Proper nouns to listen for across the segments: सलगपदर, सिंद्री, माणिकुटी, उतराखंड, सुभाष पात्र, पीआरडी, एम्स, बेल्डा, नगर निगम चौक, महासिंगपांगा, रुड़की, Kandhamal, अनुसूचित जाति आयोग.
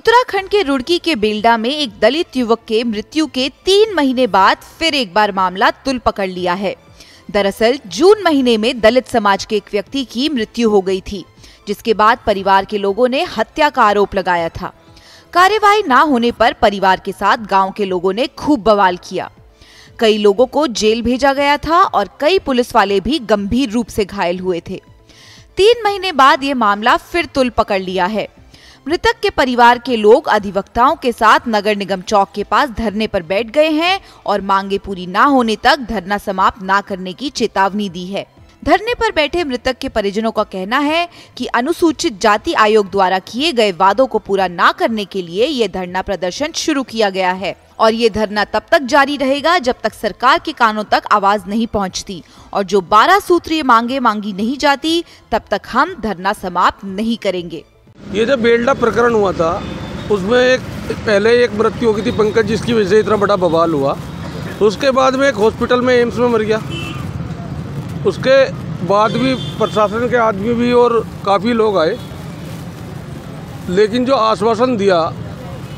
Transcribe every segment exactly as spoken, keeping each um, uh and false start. उत्तराखंड के रुड़की के बेल्डा में एक दलित युवक के मृत्यु के तीन महीने बाद फिर एक बार मामला तुल पकड़ लिया है। दरअसल जून महीने में दलित समाज के एक व्यक्ति की मृत्यु हो गई थी, जिसके बाद परिवार के लोगों ने हत्या का आरोप लगाया था। कार्यवाही ना होने पर परिवार के साथ गांव के लोगों ने खूब बवाल किया। कई लोगों को जेल भेजा गया था और कई पुलिस वाले भी गंभीर रूप से घायल हुए थे। तीन महीने बाद ये मामला फिर तुल पकड़ लिया है। मृतक के परिवार के लोग अधिवक्ताओं के साथ नगर निगम चौक के पास धरने पर बैठ गए हैं और मांगे पूरी ना होने तक धरना समाप्त ना करने की चेतावनी दी है। धरने पर बैठे मृतक के परिजनों का कहना है कि अनुसूचित जाति आयोग द्वारा किए गए वादों को पूरा ना करने के लिए ये धरना प्रदर्शन शुरू किया गया है और ये धरना तब तक जारी रहेगा जब तक सरकार के कानों तक आवाज नहीं पहुंचती और जो बारह सूत्रीय मांगे मांगी नहीं जाती तब तक हम धरना समाप्त नहीं करेंगे। ये जब बेल्डा प्रकरण हुआ था उसमें एक पहले एक मृत्यु हो गई थी पंकज, जिसकी वजह से इतना बड़ा बवाल हुआ। उसके बाद में एक हॉस्पिटल में एम्स में मर गया। उसके बाद भी प्रशासन के आदमी भी और काफ़ी लोग आए, लेकिन जो आश्वासन दिया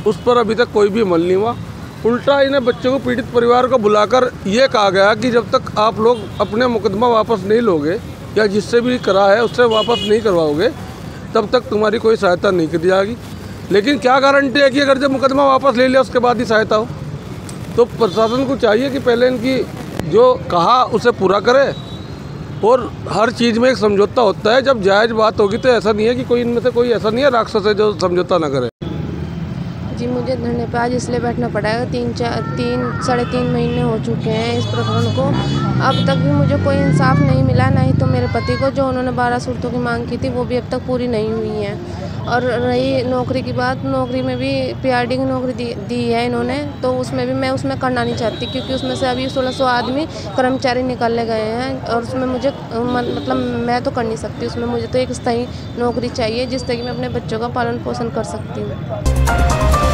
उस पर अभी तक कोई भी अमल नहीं हुआ। उल्टा इन्हें बच्चों को, पीड़ित परिवार को बुलाकर ये कहा गया कि जब तक आप लोग अपने मुकदमा वापस नहीं लोगे या जिससे भी करा है उससे वापस नहीं करवाओगे तब तक तुम्हारी कोई सहायता नहीं की जाएगी। लेकिन क्या गारंटी है कि अगर जब मुकदमा वापस ले लिया उसके बाद ही सहायता हो? तो प्रशासन को चाहिए कि पहले इनकी जो कहा उसे पूरा करे। और हर चीज़ में एक समझौता होता है, जब जायज़ बात होगी तो ऐसा नहीं है कि कोई इनमें से कोई ऐसा नहीं है राक्षस है जो समझौता ना करे। जी, मुझे धरने पर आज इसलिए बैठना पड़ेगा, तीन चार तीन साढ़े तीन महीने हो चुके हैं इस प्रकरण को। अब तक भी मुझे कोई इंसाफ नहीं मिला, ना ही तो मेरे पति को, जो उन्होंने बारह सूरतों की मांग की थी वो भी अब तक पूरी नहीं हुई है। और रही नौकरी की बात, नौकरी में भी पीआरडी की नौकरी दी, दी है इन्होंने, तो उसमें भी मैं उसमें करना नहीं चाहती क्योंकि उसमें से अभी सोलह सौ आदमी कर्मचारी निकाले गए हैं और उसमें मुझे मतलब मैं तो कर नहीं सकती। उसमें मुझे तो एक स्थायी नौकरी चाहिए जिससे कि मैं अपने बच्चों का पालन पोषण कर सकती हूँ।